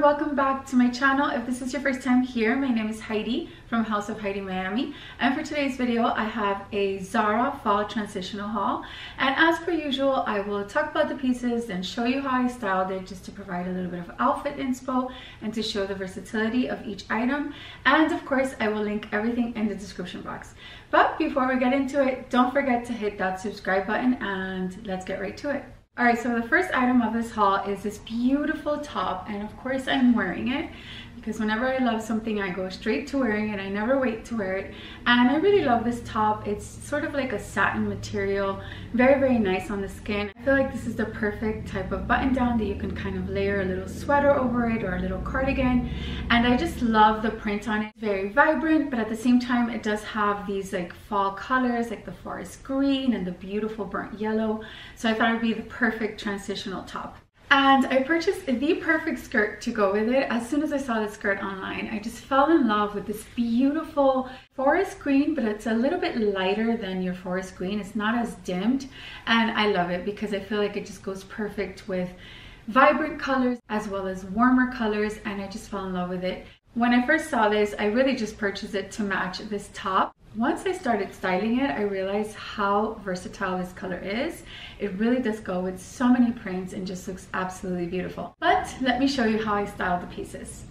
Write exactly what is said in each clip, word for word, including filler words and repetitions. everyone, welcome back to my channel. If this is your first time here, my name is Heidi from House of Heidi Miami, and for today's video I have a Zara fall transitional haul, and as per usual I will talk about the pieces and show you how I styled it, just to provide a little bit of outfit inspo and to show the versatility of each item. And of course I will link everything in the description box, but before we get into it, don't forget to hit that subscribe button and let's get right to it. Alright, so the first item of this haul is this beautiful top, and of course I'm wearing it because whenever I love something I go straight to wearing it. I never wait to wear it, and I really love this top. It's sort of like a satin material, very very nice on the skin. I feel like this is the perfect type of button down that you can kind of layer a little sweater over it or a little cardigan, and I just love the print on it. It's very vibrant, but at the same time it does have these like fall colors like the forest green and the beautiful burnt yellow, so I thought it would be the perfect Perfect transitional top. And I purchased the perfect skirt to go with it. As soon as I saw this skirt online, I just fell in love with this beautiful forest green, but it's a little bit lighter than your forest green. It's not as dimmed, and I love it because I feel like it just goes perfect with vibrant colors as well as warmer colors, and I just fell in love with it. When I first saw this, I really just purchased it to match this top. Once I started styling it, I realized how versatile this color is. It really does go with so many prints and just looks absolutely beautiful. But let me show you how I styled the pieces.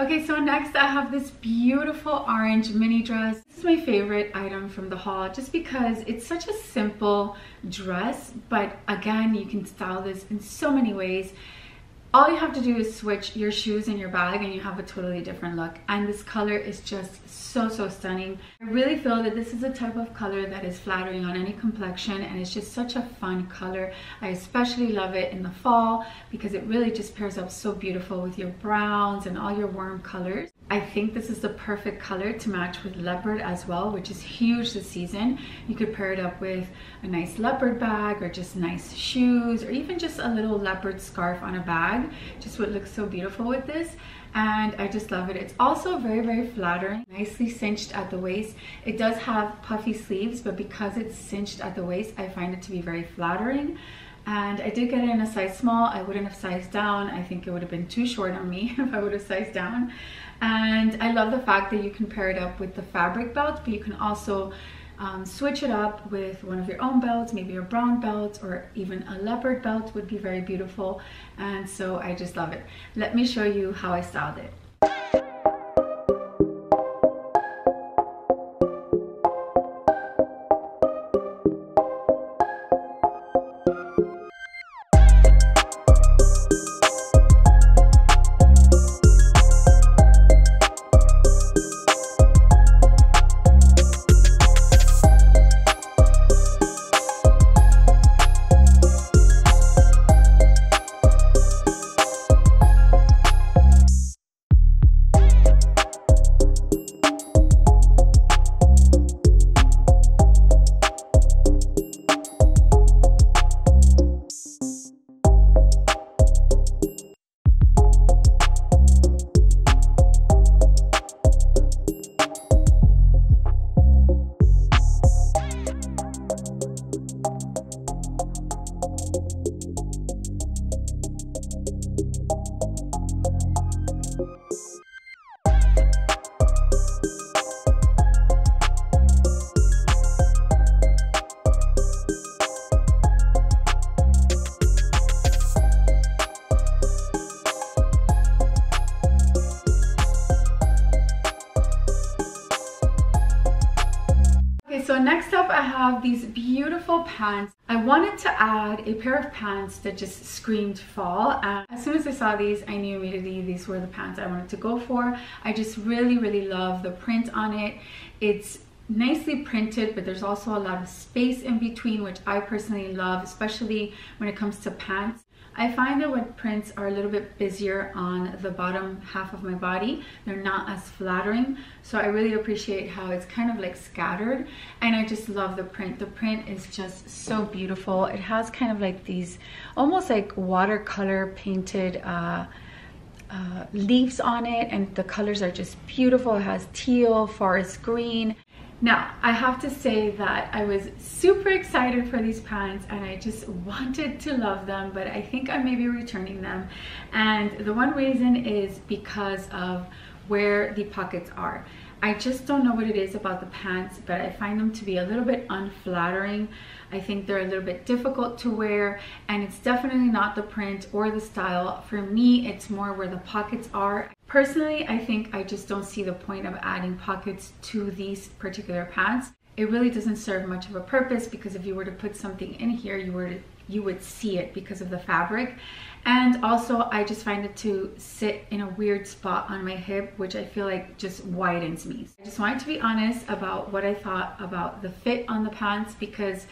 Okay, so next I have this beautiful orange mini dress. This is my favorite item from the haul just because it's such a simple dress, but again, you can style this in so many ways. All you have to do is switch your shoes and your bag and you have a totally different look, and this color is just so so stunning. I really feel that this is a type of color that is flattering on any complexion, and it's just such a fun color. I especially love it in the fall because it really just pairs up so beautiful with your browns and all your warm colors. I think this is the perfect color to match with leopard as well, which is huge this season. You could pair it up with a nice leopard bag or just nice shoes or even just a little leopard scarf on a bag. Just would look so beautiful with this, and I just love it. It's also very very flattering, nicely cinched at the waist. It does have puffy sleeves, but because it's cinched at the waist I find it to be very flattering, and I did get it in a size small. I wouldn't have sized down. I think it would have been too short on me if I would have sized down. And I love the fact that you can pair it up with the fabric belt, but you can also Um, switch it up with one of your own belts, maybe your brown belt or even a leopard belt would be very beautiful, and so I just love it. Let me show you how I styled it. up, I have these beautiful pants. I wanted to add a pair of pants that just screamed fall, and as soon as I saw these, I knew immediately these were the pants I wanted to go for. I just really, really love the print on it. It's nicely printed, but there's also a lot of space in between, which I personally love, especially when it comes to pants. I find that when prints are a little bit busier on the bottom half of my body, they're not as flattering. So I really appreciate how it's kind of like scattered, and I just love the print. The print is just so beautiful. It has kind of like these almost like watercolor painted uh, uh, leaves on it, and the colors are just beautiful. It has teal, forest green. Now, I have to say that I was super excited for these pants and I just wanted to love them, but I think I may be returning them. And the one reason is because of where the pockets are. I just don't know what it is about the pants, but I find them to be a little bit unflattering. I think they're a little bit difficult to wear, and it's definitely not the print or the style. For me, it's more where the pockets are. Personally, I think I just don't see the point of adding pockets to these particular pants. It really doesn't serve much of a purpose, because if you were to put something in here, you were to you would see it because of the fabric. And also I just find it to sit in a weird spot on my hip, which I feel like just widens me. I just wanted to be honest about what I thought about the fit on the pants, because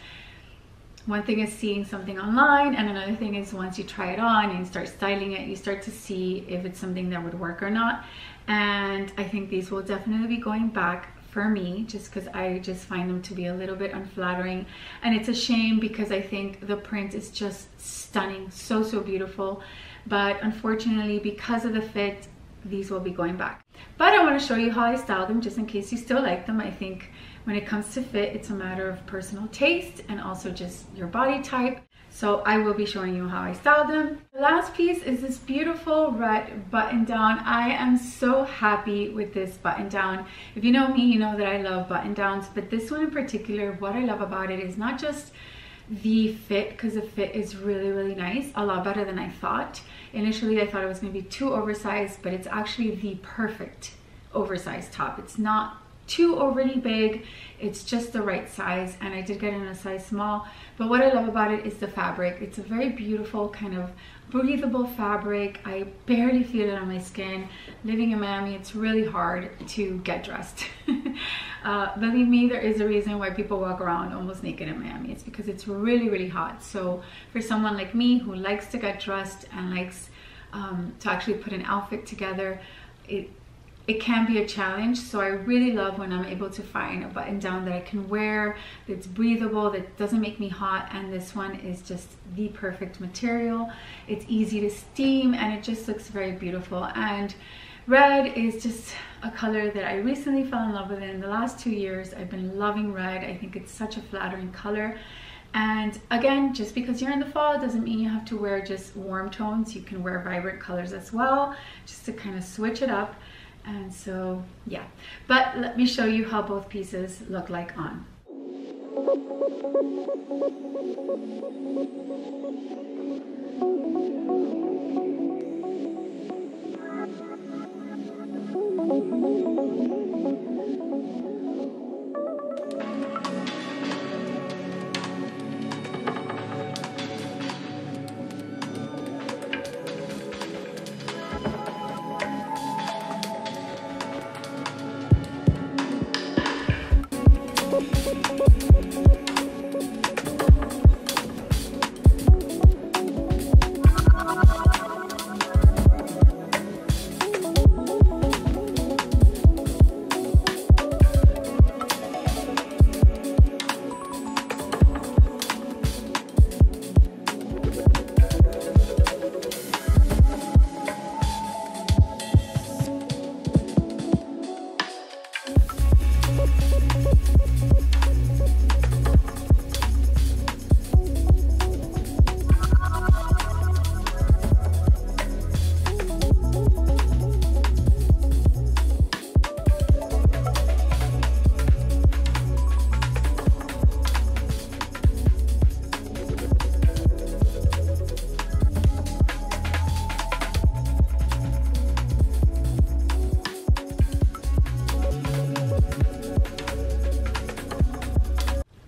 one thing is seeing something online, and another thing is once you try it on and you start styling it, you start to see if it's something that would work or not. And I think these will definitely be going back for me, just because I just find them to be a little bit unflattering. And it's a shame, because I think the print is just stunning, so so beautiful, but unfortunately because of the fit, these will be going back. But I want to show you how I style them, just in case you still like them. I think when it comes to fit, it's a matter of personal taste and also just your body type. So I will be showing you how I styled them. The last piece is this beautiful red button down. I am so happy with this button down. If you know me, you know that I love button downs, but this one in particular, what I love about it is not just the fit, because the fit is really, really nice, a lot better than I thought. Initially, I thought it was gonna be too oversized, but it's actually the perfect oversized top. It's not too overly big, it's just the right size, and I did get in a size small. But what I love about it is the fabric. It's a very beautiful kind of breathable fabric. I barely feel it on my skin. Living in Miami, it's really hard to get dressed. uh, believe me, there is a reason why people walk around almost naked in Miami. It's because it's really, really hot. So for someone like me who likes to get dressed and likes um, to actually put an outfit together, it It can be a challenge. So I really love when I'm able to find a button down that I can wear, that's breathable, that doesn't make me hot, and this one is just the perfect material. It's easy to steam, and it just looks very beautiful. And red is just a color that I recently fell in love with. In the last two years, I've been loving red. I think it's such a flattering color. And again, just because you're in the fall doesn't mean you have to wear just warm tones. You can wear vibrant colors as well, just to kind of switch it up. And so, yeah, but let me show you how both pieces look like on.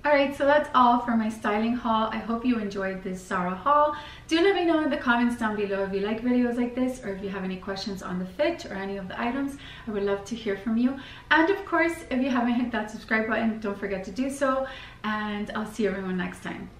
Alright, so that's all for my styling haul. I hope you enjoyed this Zara haul. Do let me know in the comments down below if you like videos like this, or if you have any questions on the fit or any of the items. I would love to hear from you. And of course, if you haven't hit that subscribe button, don't forget to do so. And I'll see everyone next time.